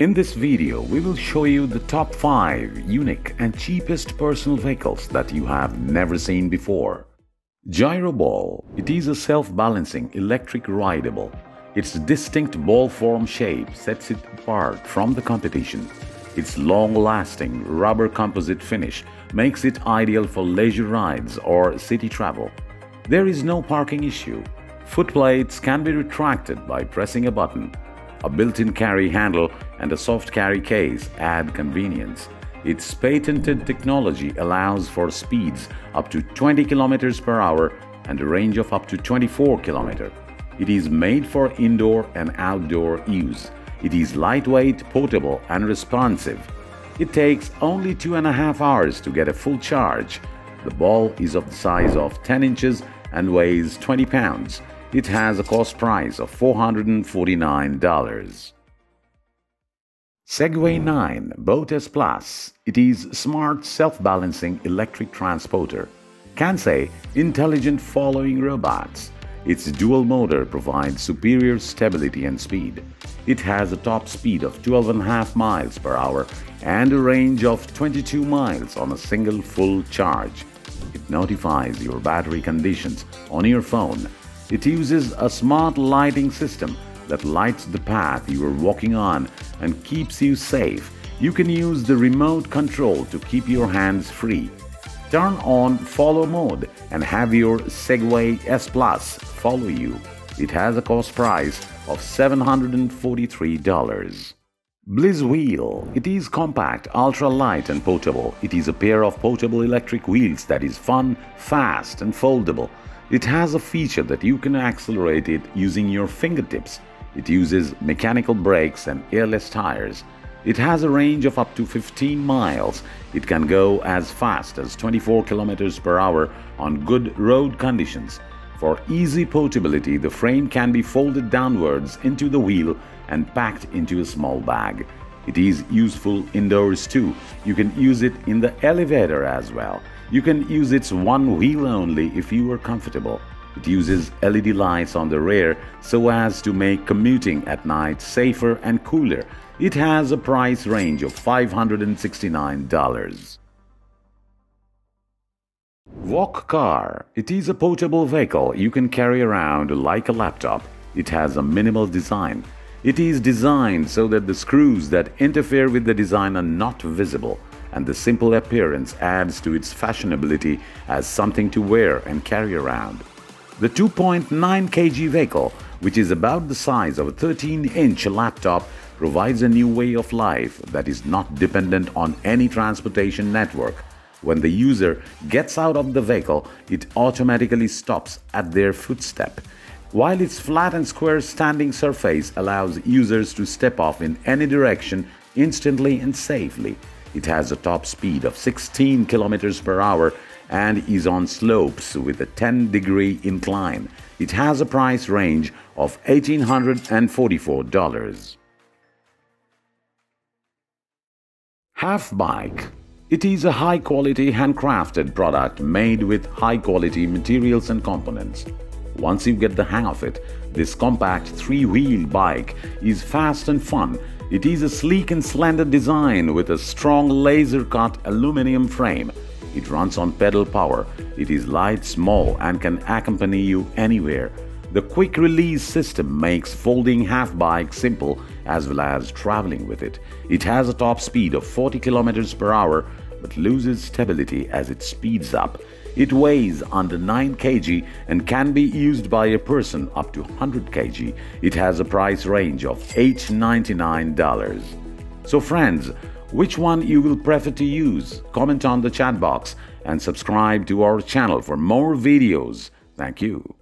In this video, we will show you the top 5 unique and cheapest personal vehicles that you have never seen before. JYROBALL. It is a self-balancing electric rideable. Its distinct ball-form shape sets it apart from the competition. Its long-lasting rubber composite finish makes it ideal for leisure rides or city travel. There is no parking issue. Footplates can be retracted by pressing a button. A built-in carry handle and a soft carry case add convenience. Its patented technology allows for speeds up to 20 km/h and a range of up to 24 km. It is made for indoor and outdoor use. It is lightweight, portable and responsive. It takes only 2.5 hours to get a full charge. The ball is of the size of 10 inches and weighs 20 pounds. It has a cost price of $449. Segway Ninebot S-Plus. It is smart self-balancing electric transporter. Can say intelligent following robots. Its dual motor provides superior stability and speed. It has a top speed of 12.5 mph and a range of 22 miles on a single full charge. It notifies your battery conditions on your phone. It uses a smart lighting system that lights the path you are walking on and keeps you safe. You can use the remote control to keep your hands free. Turn on follow mode and have your Segway S-Plus follow you. It has a cost price of $743. Blizz Wheel. It is compact, ultra-light and portable. It is a pair of portable electric wheels that is fun, fast and foldable. It has a feature that you can accelerate it using your fingertips. It uses mechanical brakes and airless tires. It has a range of up to 15 miles. It can go as fast as 24 km/h on good road conditions. For easy portability, the frame can be folded downwards into the wheel and packed into a small bag. It is useful indoors too. You can use it in the elevator as well. You can use its one wheel only if you are comfortable. It uses LED lights on the rear so as to make commuting at night safer and cooler. It has a price range of $569. WalkCar. It is a portable vehicle you can carry around like a laptop. It has a minimal design. It is designed so that the screws that interfere with the design are not visible, and the simple appearance adds to its fashionability as something to wear and carry around. The 2.9 kg vehicle, which is about the size of a 13-inch laptop, provides a new way of life that is not dependent on any transportation network. When the user gets out of the vehicle, it automatically stops at their footstep. While its flat and square standing surface allows users to step off in any direction instantly and safely. It has a top speed of 16 km/h and is on slopes with a 10-degree incline. It has a price range of $1,844. Halfbike. It is a high-quality handcrafted product made with high-quality materials and components. Once you get the hang of it, this compact three-wheel bike is fast and fun. It is a sleek and slender design with a strong laser-cut aluminum frame. It runs on pedal power. It is light, small and can accompany you anywhere. The quick-release system makes folding half-bike simple as well as traveling with it. It has a top speed of 40 km/h but loses stability as it speeds up. It weighs under 9 kg and can be used by a person up to 100 kg. It has a price range of $899. So friends, which one you will prefer to use? Comment on the chat box and subscribe to our channel for more videos. Thank you.